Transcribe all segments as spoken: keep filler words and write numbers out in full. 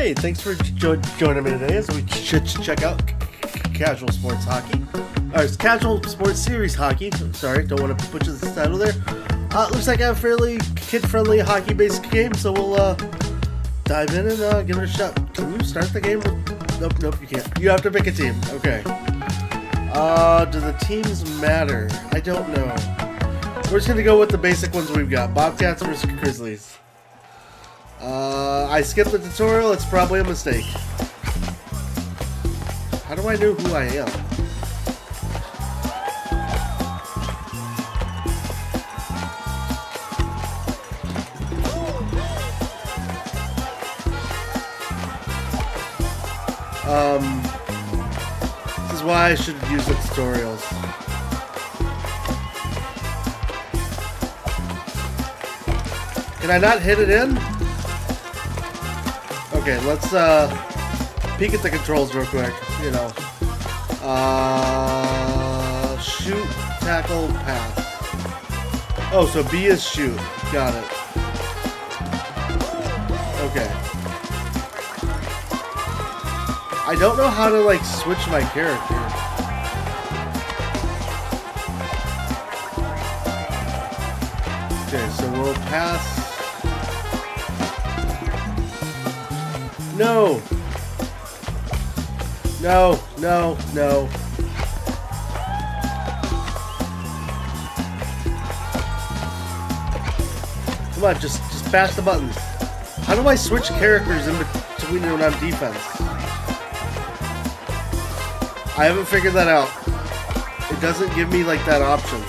Hey, thanks for jo joining me today as we should check out Casual Sports Hockey. Or it's Casual Sports Series Hockey. I'm sorry, don't want to butcher the title there. Uh, looks like a fairly kid-friendly hockey-based game, so we'll uh, dive in and uh, give it a shot. Can you start the game? With... Nope, nope, you can't. You have to pick a team. Okay. Uh, do the teams matter? I don't know. We're just going to go with the basic ones we've got. Bobcats versus Grizzlies. Uh, I skipped the tutorial, it's probably a mistake. How do I know who I am? Um, this is why I should use the tutorials. Can I not hit it in? Okay, let's uh, peek at the controls real quick, you know. Uh, shoot, tackle, pass. Oh, so B is shoot. Got it. Okay. I don't know how to, like, switch my character. Okay, so we'll pass... No! No, no, no. Come on, just, just bash the buttons. How do I switch characters in between when I'm defense? I haven't figured that out. It doesn't give me, like, that option.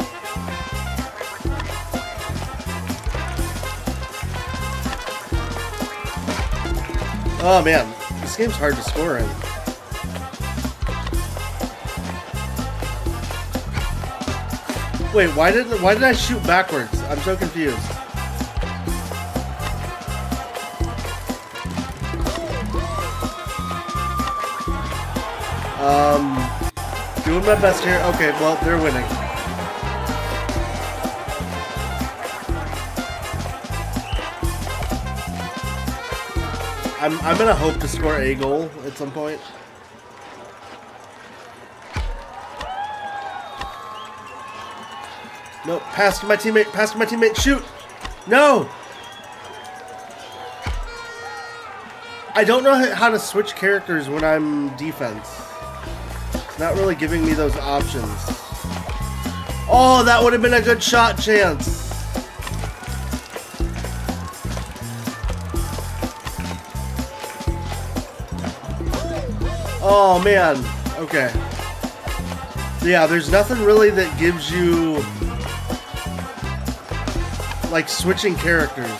Oh man, this game's hard to score in. Wait, why did why did I shoot backwards? I'm so confused. Um, doing my best here. Okay, well they're winning. I'm, I'm gonna hope to score a goal at some point. No, pass to my teammate, pass to my teammate, shoot! No! I don't know how to switch characters when I'm defense. It's not really giving me those options. Oh, that would have been a good shot chance! Oh man, okay. Yeah, there's nothing really that gives you like switching characters.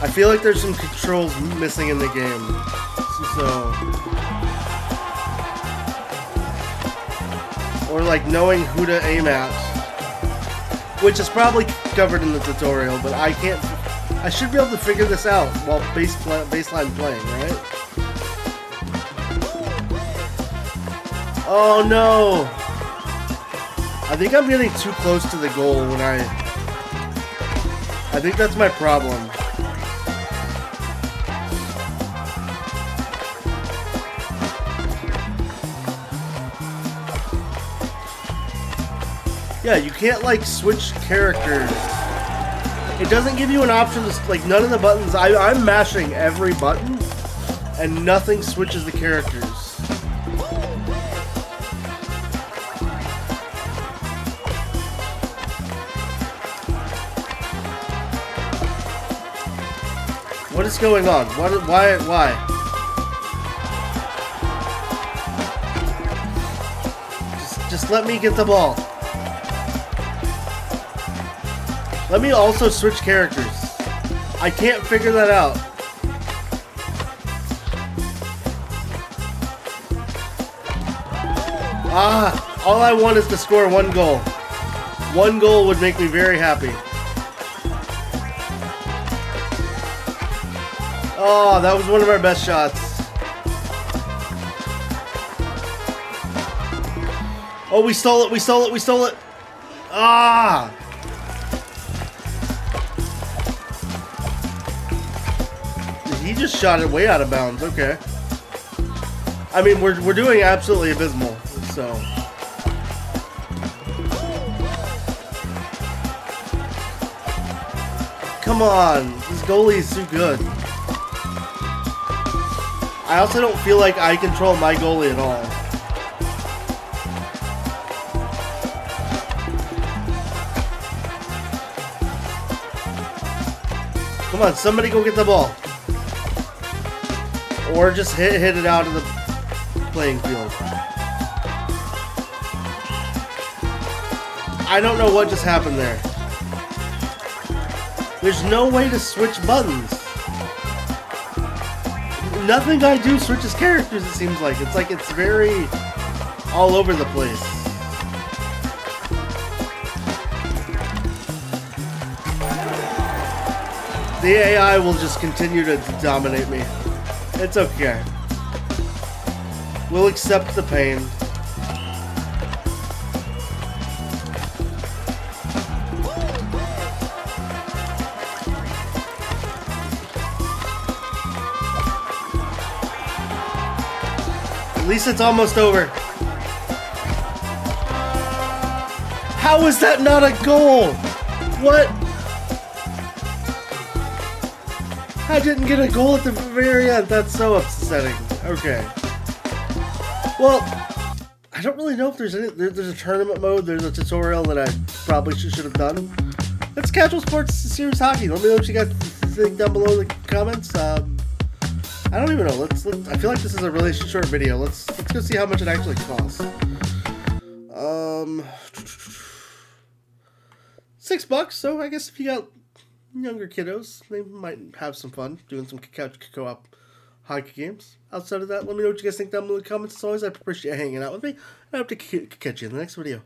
I feel like there's some controls missing in the game. So, or like knowing who to aim at, which is probably covered in the tutorial, but I can't, I should be able to figure this out while base baseline playing, right? Oh no! I think I'm getting too close to the goal when I... I think that's my problem. Yeah, you can't like switch characters. It doesn't give you an option to... Like none of the buttons... I, I'm mashing every button and nothing switches the characters. What is going on? Why? Why? Why? Just, just let me get the ball. Let me also switch characters. I can't figure that out. Ah! All I want is to score one goal. One goal would make me very happy. Oh, that was one of our best shots. Oh, we stole it, we stole it, we stole it. Ah! he just shot it way out of bounds. Okay. I mean, we're, we're doing absolutely abysmal, so. Come on, this goalie is too good. I also don't feel like I control my goalie at all. Come on, somebody go get the ball. Or just hit hit it out of the playing field. I don't know what just happened there. There's no way to switch buttons. Nothing I do switches characters, it seems like. It's like it's very all over the place. The A I will just continue to dominate me. It's okay. We'll accept the pain. At least it's almost over. How is that not a goal? What? I didn't get a goal at the very end. That's so upsetting. Okay. Well, I don't really know if there's any... There, there's a tournament mode. There's a tutorial that I probably should, should have done. That's Casual Sports Series Hockey. Let me know what you guys think down below in the comments. Um, I don't even know. Let's. Let, I feel like this is a really short video. Let's let's go see how much it actually costs. Um, six bucks. So I guess if you got younger kiddos, they might have some fun doing some couch co-op hockey games. Outside of that, let me know what you guys think down below in the comments. As always, I appreciate you hanging out with me, and I hope to catch you in the next video.